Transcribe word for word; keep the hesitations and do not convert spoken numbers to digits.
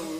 Oh.